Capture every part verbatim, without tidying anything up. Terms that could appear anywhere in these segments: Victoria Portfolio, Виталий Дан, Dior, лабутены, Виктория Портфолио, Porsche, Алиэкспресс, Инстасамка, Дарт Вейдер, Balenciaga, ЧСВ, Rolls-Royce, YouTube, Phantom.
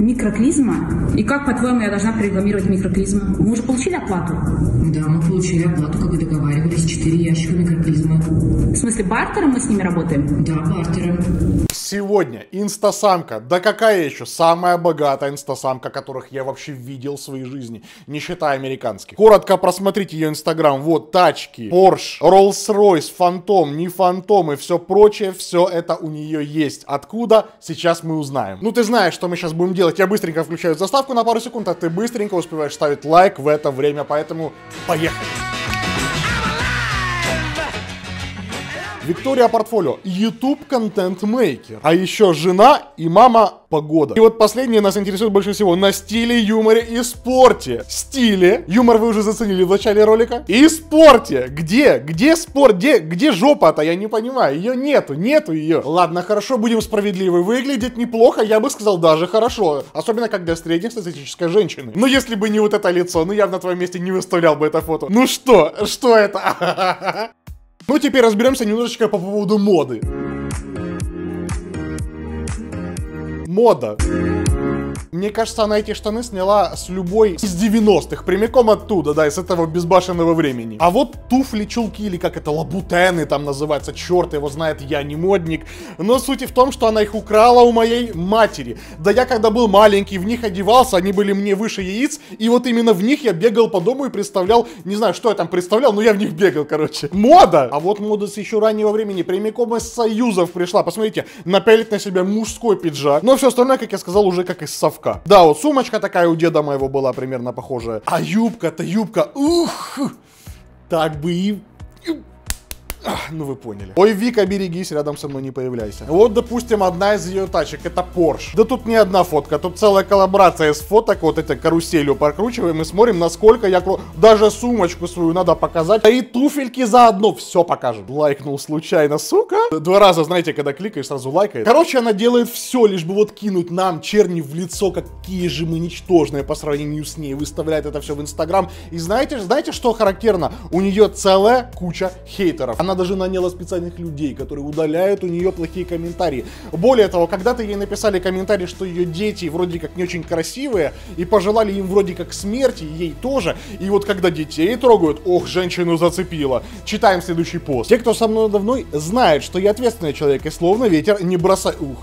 Микроклизма? И как, по-твоему, я должна прорекламировать микроклизму? Мы уже получили оплату? Да, мы получили оплату, как и договаривались, четыре ящика микроклизмы. В смысле, бартером мы с ними работаем? Да, бартером. Сегодня инстасамка, да какая еще, самая богатая инстасамка, которых я вообще видел в своей жизни, не считая американских. Коротко просмотрите ее инстаграм, вот тачки, Porsche, Rolls-Royce, Phantom, не Phantom и все прочее, все это у нее есть. Откуда? Сейчас мы узнаем. Ну ты знаешь, что мы сейчас будем делать. Я быстренько включаю заставку на пару секунд, а ты быстренько успеваешь ставить лайк в это время, поэтому поехали! Victoria Portfolio, YouTube контент-мейкер, а еще жена и мама погода. И вот последнее нас интересует больше всего на стиле, юморе и спорте. Стиле, юмор вы уже заценили в начале ролика, и спорте. Где? Где спорт? Где, где жопа-то? Я не понимаю, ее нету, нету ее. Ладно, хорошо, будем справедливы. Выглядит неплохо, я бы сказал, даже хорошо. Особенно, когда среднестатистическая женщина. Ну, если бы не вот это лицо, ну, я бы на твоем месте не выставлял бы это фото. Ну что? Что это? Ну, теперь разберемся немножечко по поводу моды. Мода. Мне кажется, она эти штаны сняла с любой из девяностых, прямиком оттуда, да, из этого безбашенного времени. А вот туфли, чулки или как это, лабутены там называется, черт его знает, я не модник. Но суть в том, что она их украла у моей матери. Да я когда был маленький, в них одевался, они были мне выше яиц, и вот именно в них я бегал по дому и представлял, не знаю, что я там представлял, но я в них бегал, короче. Мода! А вот мода с еще раннего времени, прямиком из Союзов пришла, посмотрите, напялит на себя мужской пиджак, но все остальное, как я сказал, уже как из совка. Да, вот сумочка такая у деда моего была примерно похожая. А юбка-то юбка, ух, так бы и... Ну вы поняли. Ой, Вика, берегись, рядом со мной не появляйся. Вот, допустим, одна из ее тачек, это Porsche. Да тут не одна фотка, тут целая коллаборация из фоток. Вот этой каруселью прокручиваем и смотрим, насколько я... Даже сумочку свою надо показать. Да и туфельки заодно, все покажем. Лайкнул случайно, сука. Два раза, знаете, когда кликаешь, сразу лайкает. Короче, она делает все, лишь бы вот кинуть нам черни в лицо, какие же мы ничтожные по сравнению с ней. Выставляет это все в инстаграм. И знаете, знаете, что характерно? У нее целая куча хейтеров. Она даже наняла специальных людей, которые удаляют у нее плохие комментарии. Более того, когда-то ей написали комментарий, что ее дети вроде как не очень красивые, и пожелали им вроде как смерти, ей тоже. И вот когда детей трогают, ох, женщину зацепило. Читаем следующий пост. Те, кто со мной давно, знают, что я ответственный человек, и словно ветер не бросаю. Ух,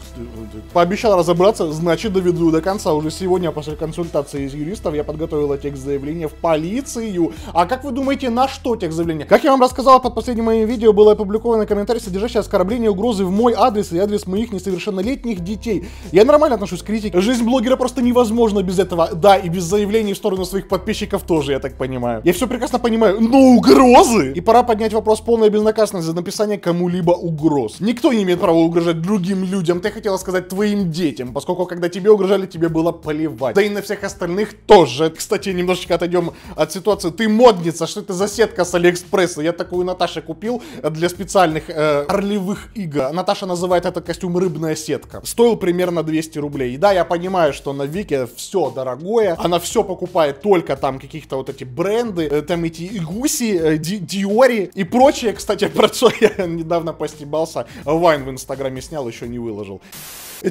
пообещал разобраться, значит доведу до конца. Уже сегодня после консультации из юристов я подготовила текст заявления в полицию. А как вы думаете, на что текст заявления? Как я вам рассказала под последним моим видео, было опубликовано комментарий, содержащий оскорбление, угрозы в мой адрес и адрес моих несовершеннолетних детей. Я нормально отношусь к критике. Жизнь блогера просто невозможна без этого. Да, и без заявлений в сторону своих подписчиков тоже, я так понимаю. Я все прекрасно понимаю, но угрозы! И пора поднять вопрос полной безнаказанности за написание кому-либо угроз. Никто не имеет права угрожать другим людям, ты хотела сказать твоим детям, поскольку когда тебе угрожали, тебе было плевать. Да и на всех остальных тоже. Кстати, немножечко отойдем от ситуации. Ты модница, что это за сетка с Алиэкспресса? Я такую Наташе купил для специальных э, орлевых игр. Наташа называет этот костюм рыбная сетка. Стоил примерно двести рублей. И да, я понимаю, что на Вике все дорогое. Она все покупает только там каких-то вот эти бренды, э, там эти гуси, э, Диори и прочее. Кстати, про что я недавно постебался. Вайн в инстаграме снял, еще не выложил.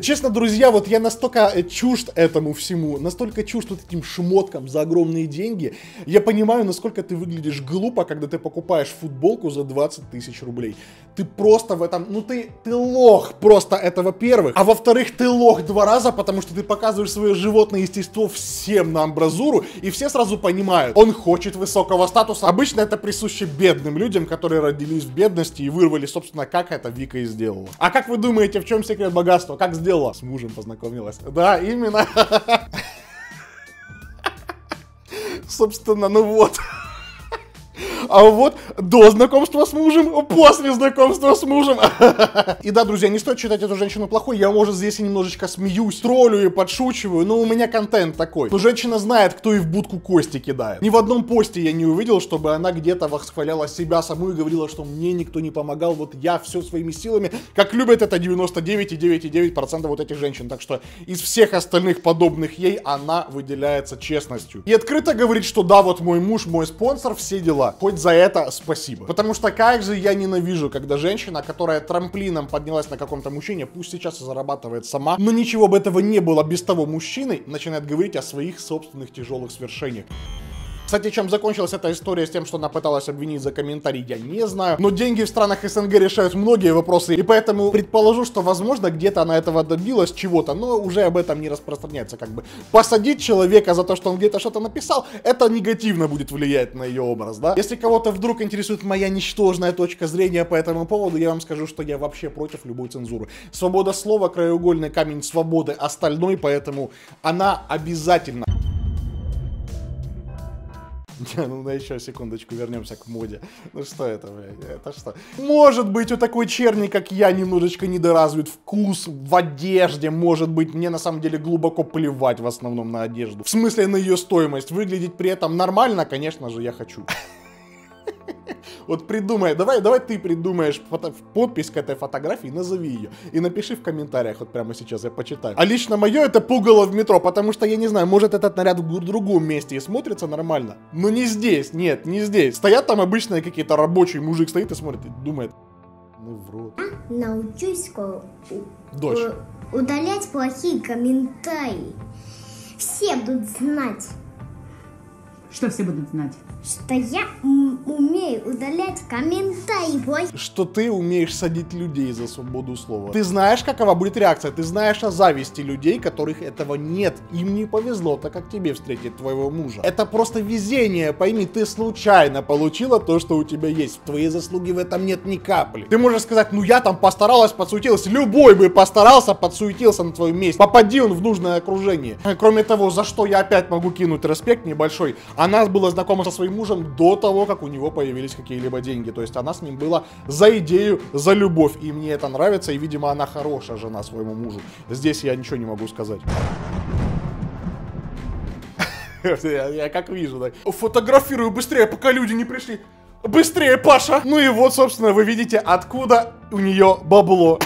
Честно, друзья, вот я настолько чужд этому всему, настолько чужд вот этим шмоткам за огромные деньги. Я понимаю, насколько ты выглядишь глупо, когда ты покупаешь футболку за двадцать тысяч рублей. Ты просто в этом, ну ты, ты лох просто, это во-первых. А во-вторых, ты лох два раза, потому что ты показываешь свое животное естество всем на амбразуру, и все сразу понимают, он хочет высокого статуса. Обычно это присуще бедным людям, которые родились в бедности и вырвали, собственно, как это Вика и сделала. А как вы думаете, в чем секрет богатства? Как сделала? С мужем познакомилась. Да, именно. Собственно, ну вот. А вот до знакомства с мужем, после знакомства с мужем. И да, друзья, не стоит считать эту женщину плохой. Я, может, здесь и немножечко смеюсь, троллю и подшучиваю, но у меня контент такой. Но женщина знает, кто и в будку кости кидает. Ни в одном посте я не увидел, чтобы она где-то восхваляла себя саму и говорила, что мне никто не помогал, вот я все своими силами, как любят это девяносто девять и девять и девять десятых процента вот этих женщин. Так что из всех остальных подобных ей она выделяется честностью. И открыто говорит, что да, вот мой муж, мой спонсор, все дела. Хоть за это спасибо. Потому что как же я ненавижу, когда женщина, которая трамплином поднялась на каком-то мужчине, пусть сейчас и зарабатывает сама, но ничего бы этого не было без того мужчины, начинает говорить о своих собственных тяжелых свершениях. Кстати, чем закончилась эта история с тем, что она пыталась обвинить за комментарий, я не знаю. Но деньги в странах СНГ решают многие вопросы, и поэтому предположу, что, возможно, где-то она этого добилась чего-то, но уже об этом не распространяется, как бы. Посадить человека за то, что он где-то что-то написал, это негативно будет влиять на ее образ, да? Если кого-то вдруг интересует моя ничтожная точка зрения по этому поводу, я вам скажу, что я вообще против любой цензуры. Свобода слова, краеугольный камень свободы, остальной, поэтому она обязательно... Ну да, еще секундочку, вернемся к моде. Ну что это, блядь, это что? Может быть, у такой черни, как я, немножечко недоразвит вкус в одежде. Может быть, мне на самом деле глубоко плевать в основном на одежду. В смысле, на ее стоимость. Выглядеть при этом нормально, конечно же, я хочу. Вот придумай, давай, давай ты придумаешь фото, подпись к этой фотографии, назови ее. И напиши в комментариях, вот прямо сейчас я почитаю. А лично мое это пугало в метро, потому что я не знаю, может этот наряд в другом месте и смотрится нормально. Но не здесь, нет, не здесь. Стоят там обычные какие-то рабочие, мужик стоит и смотрит, и думает, ну в рот. Научусь дочь. удалять плохие комментарии. Все будут знать. Что все будут знать? Что я умею удалять комментарии. Что ты умеешь садить людей за свободу слова. Ты знаешь, какова будет реакция. Ты знаешь о зависти людей, которых этого нет. Им не повезло, так как тебе встретит твоего мужа. Это просто везение, пойми. Ты случайно получила то, что у тебя есть. Твоей заслуги в этом нет ни капли. Ты можешь сказать, ну я там постаралась, подсуетилась. Любой бы постарался, подсуетился на твоем месте. Попади он в нужное окружение. Кроме того, за что я опять могу кинуть респект небольшой. Она была знакома со своим мужем до того, как у него появились какие-либо деньги. То есть она с ним была за идею, за любовь. И мне это нравится, и, видимо, она хорошая жена своему мужу. Здесь я ничего не могу сказать. Я как вижу, так. Фотографирую быстрее, пока люди не пришли. Быстрее, Паша! Ну и вот, собственно, вы видите, откуда у нее бабло.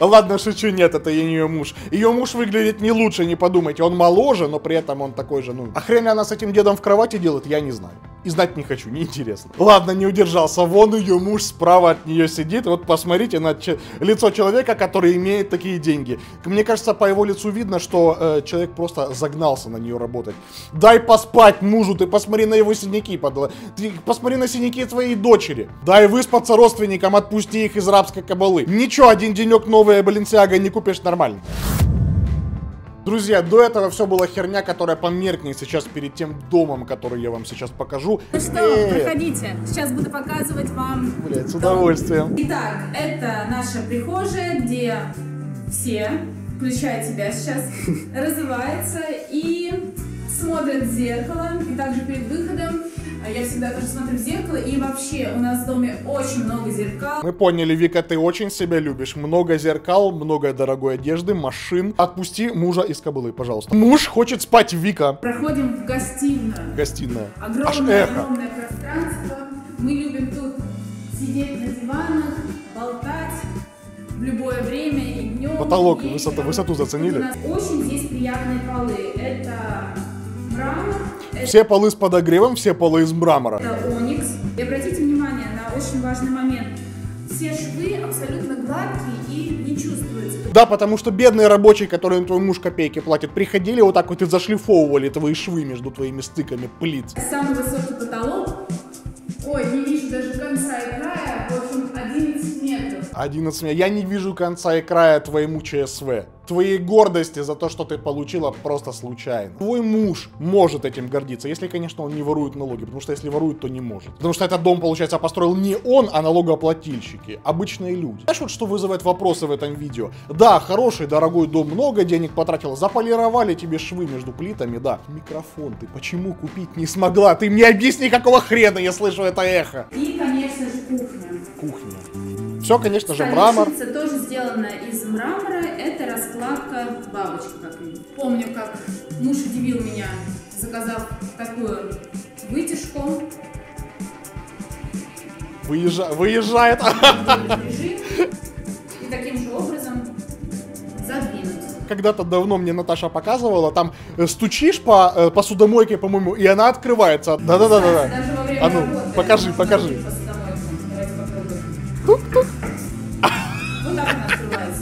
Ладно, шучу, нет, это не ее муж. Ее муж выглядит не лучше, не подумайте. Он моложе, но при этом он такой же, ну... А хрен ли она с этим дедом в кровати делает, я не знаю. И знать не хочу, неинтересно. Ладно, не удержался. Вон ее муж справа от нее сидит. Вот посмотрите на че лицо человека, который имеет такие деньги. Мне кажется, по его лицу видно, что э, человек просто загнался на нее работать. Дай поспать мужу, ты посмотри на его синяки, падла. Ты посмотри на синяки твоей дочери. Дай выспаться родственникам, отпусти их из рабской кабалы. Ничего, один денек новая Balenciaga не купишь нормально. Друзья, до этого все была херня, которая померкнет сейчас перед тем домом, который я вам сейчас покажу. Ну что, э -э -э. проходите, сейчас буду показывать вам. Блять, с удовольствием. Итак, это наша прихожая, где все, включая тебя сейчас, разуваются и смотрят в зеркало. И также перед выходом я всегда тоже смотрю в зеркало, и вообще у нас в доме очень много зеркал. Мы поняли, Вика, ты очень себя любишь. Много зеркал, много дорогой одежды, машин. Отпусти мужа из кобылы, пожалуйста. Муж хочет спать, Вика. Проходим в гостиную. Гостиная. Огромное, огромное пространство. Мы любим тут сидеть на диванах, болтать в любое время и днем. Потолок, и высоту, высоту заценили. У нас очень здесь приятные полы. Это мрамор. Все полы с подогревом, все полы из мрамора. Это оникс. И обратите внимание на очень важный момент. Все швы абсолютно гладкие и не чувствуются. Да, потому что бедные рабочие, которым твой муж копейки платит, приходили вот так вот и зашлифовывали твои швы между твоими стыками плит. Самый высокий потолок. Ой, не вижу даже конца и края. В общем, одиннадцать метров. одиннадцать метров. Я не вижу конца и края твоему ЧСВ. Твоей гордости за то, что ты получила просто случайно. Твой муж может этим гордиться, если, конечно, он не ворует налоги, потому что если ворует, то не может. Потому что этот дом, получается, построил не он, а налогоплательщики, обычные люди. Знаешь, вот что вызывает вопросы в этом видео? Да, хороший, дорогой дом, много денег потратил, заполировали тебе швы между плитами, да. Микрофон ты почему купить не смогла? Ты мне объясни, какого хрена я слышу это эхо. И, конечно же, кухня. Кухня. Все, конечно же, мрамор. Тоже сделана из мрамора. Это раскладка бабочек, как видно. Помню, как муж удивил меня, заказав такую вытяжку. Выезжа... Выезжает. И таким же образом задвинуть. Когда-то давно мне Наташа показывала, там стучишь по посудомойке, по-моему, и она открывается. Да-да-да-да. А ну, покажи, покажи. Тук-тук.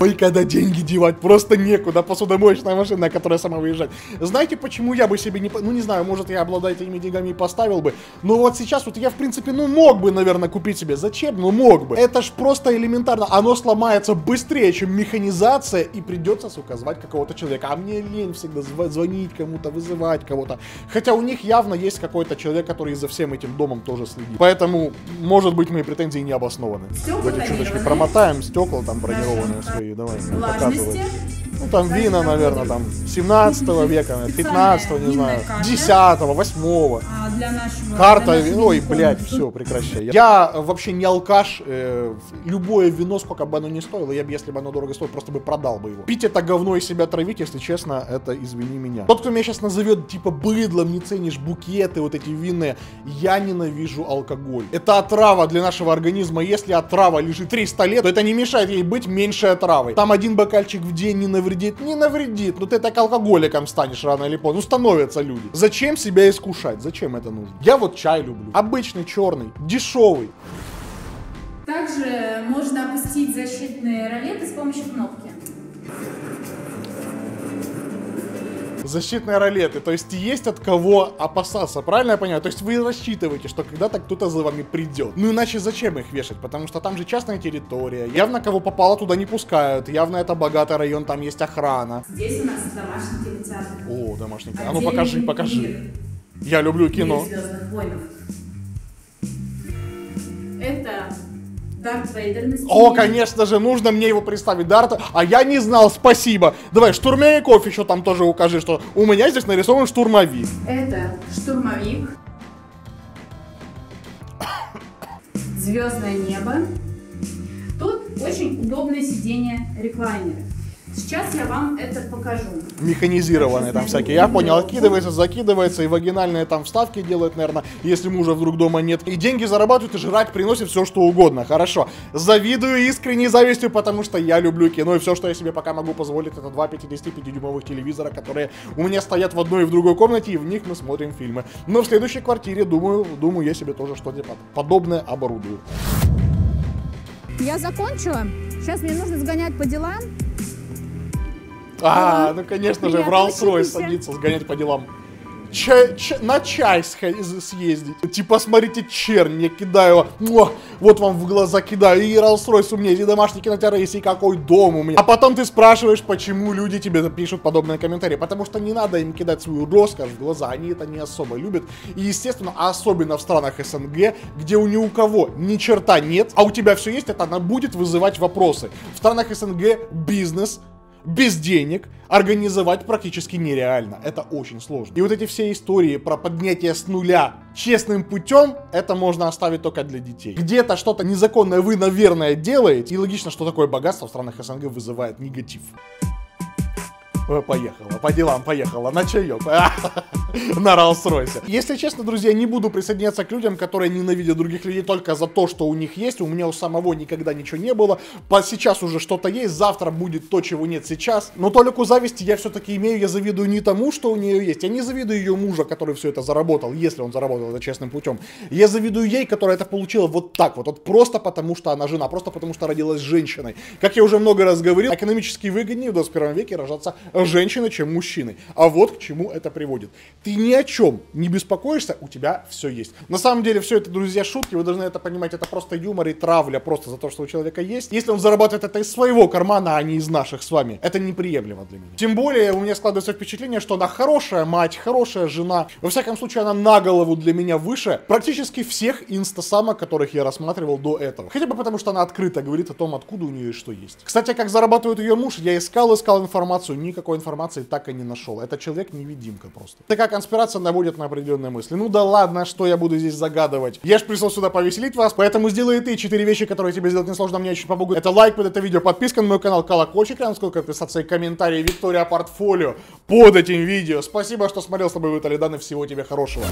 Ой, когда деньги девать, просто некуда, посудомоечная машина, которая сама выезжает. Знаете, почему я бы себе не... Ну, не знаю, может, я обладаю этими деньгами и поставил бы. Но вот сейчас вот я, в принципе, ну, мог бы, наверное, купить себе. Зачем? Ну, мог бы. Это ж просто элементарно. Оно сломается быстрее, чем механизация, и придется, сука, звать какого-то человека. А мне лень всегда звонить кому-то, вызывать кого-то. Хотя у них явно есть какой-то человек, который за всем этим домом тоже следит. Поэтому, может быть, мои претензии не обоснованы. Давайте чуточки промотаем, стекла там бронированные свои. Давай, показывай. Ну там вина, наверное, там семнадцатого века, пятнадцатого, не знаю, десятого, восьмого. Карта, вино, ой, блядь, все, прекращай. Я вообще не алкаш, э, любое вино, сколько бы оно ни стоило, я бы, если бы оно дорого стоило, просто бы продал бы его. Пить это говно и себя травить, если честно, это, извини меня. Тот, кто меня сейчас назовет, типа, быдлом, не ценишь букеты, вот эти винные, я ненавижу алкоголь. Это отрава для нашего организма, если отрава лежит триста лет, то это не мешает ей быть меньше отравой. Там один бокальчик в день не навредит. Не навредит, но ты так алкоголиком станешь рано или поздно. Ну, становятся люди. Зачем себя искушать? Зачем это нужно? Я вот чай люблю. Обычный, черный, дешевый. Также можно опустить защитные ролеты с помощью кнопки. Защитные ролеты, то есть есть от кого опасаться, правильно я понимаю? То есть вы рассчитываете, что когда-то кто-то за вами придет. Ну иначе зачем их вешать? Потому что там же частная территория, явно кого попало туда не пускают, явно это богатый район, там есть охрана. Здесь у нас домашний кинотеатр. О, домашний кинотеатр. А ну покажи, покажи. Я люблю кино. Это... Дарт Вейдер. О, конечно же, нужно мне его представить, Дарта. А я не знал, спасибо. Давай, штурмовиков еще там тоже укажи, что у меня здесь нарисован штурмовик. Это штурмовик. Звездное небо. Тут очень удобное сиденье реклайнера. Сейчас я вам это покажу. Механизированные там всякие. Я понял, откидывается, закидывается, и вагинальные там вставки делают, наверное, если мужа вдруг дома нет. И деньги зарабатывают, и жрать приносит все, что угодно. Хорошо. Завидую искренней завистью, потому что я люблю кино, и все, что я себе пока могу позволить, это два пятидесятипятидюймовых телевизора, которые у меня стоят в одной и в другой комнате, и в них мы смотрим фильмы. Но в следующей квартире, думаю, думаю, я себе тоже что-то подобное оборудую. Я закончила. Сейчас мне нужно сгонять по делам. А, а, ну конечно же, в Rolls-Royce садиться, сгонять по делам. Чай, чай, на чай съездить. Типа, смотрите, чернь, я кидаю его. Вот вам в глаза кидаю. И Rolls-Royce у меня, и домашний кинотеатр, и какой дом у меня. А потом ты спрашиваешь, почему люди тебе пишут подобные комментарии. Потому что не надо им кидать свою роскошь в глаза. Они это не особо любят. И, естественно, особенно в странах СНГ, где у ни у кого ни черта нет, а у тебя все есть, это она будет вызывать вопросы. В странах СНГ бизнес без денег организовать практически нереально. Это очень сложно. И вот эти все истории про поднятие с нуля честным путем, это можно оставить только для детей. Где-то что-то незаконное вы, наверное, делаете. И логично, что такое богатство в странах СНГ вызывает негатив. Ой, поехала, по делам поехала, на чаек. На Rolls-Royce. Если честно, друзья, не буду присоединяться к людям, которые ненавидят других людей только за то, что у них есть. У меня у самого никогда ничего не было. По сейчас уже что-то есть, завтра будет то, чего нет сейчас. Но толику зависти я все-таки имею. Я завидую не тому, что у нее есть. Я не завидую ее мужа, который все это заработал, если он заработал это честным путем. Я завидую ей, которая это получила вот так вот. Вот просто потому, что она жена, просто потому, что родилась женщиной. Как я уже много раз говорил, экономически выгоднее в двадцать первом веке рожаться женщины, чем мужчины. А вот к чему это приводит. Ты ни о чем не беспокоишься, у тебя все есть. На самом деле, все это, друзья, шутки, вы должны это понимать, это просто юмор и травля просто за то, что у человека есть. Если он зарабатывает это из своего кармана, а не из наших с вами, это неприемлемо для меня. Тем более, у меня складывается впечатление, что она хорошая мать, хорошая жена. Во всяком случае, она на голову для меня выше практически всех инстасамок, которых я рассматривал до этого. Хотя бы потому, что она открыто говорит о том, откуда у нее и что есть. Кстати, как зарабатывает ее муж, я искал, искал информацию, никакой информации так и не нашел. Это человек-невидимка просто. Такая конспирация наводит на определенные мысли. Ну да ладно, что я буду здесь загадывать. Я ж пришел сюда повеселить вас, поэтому сделай ты четыре вещи, которые тебе сделать несложно, мне очень помогут. Это лайк под это видео, подписка на мой канал, колокольчик, там сколько подписаться, и комментарии Victoria Portfolio под этим видео. Спасибо, что смотрел, с тобой Виталий Дан, и всего тебе хорошего.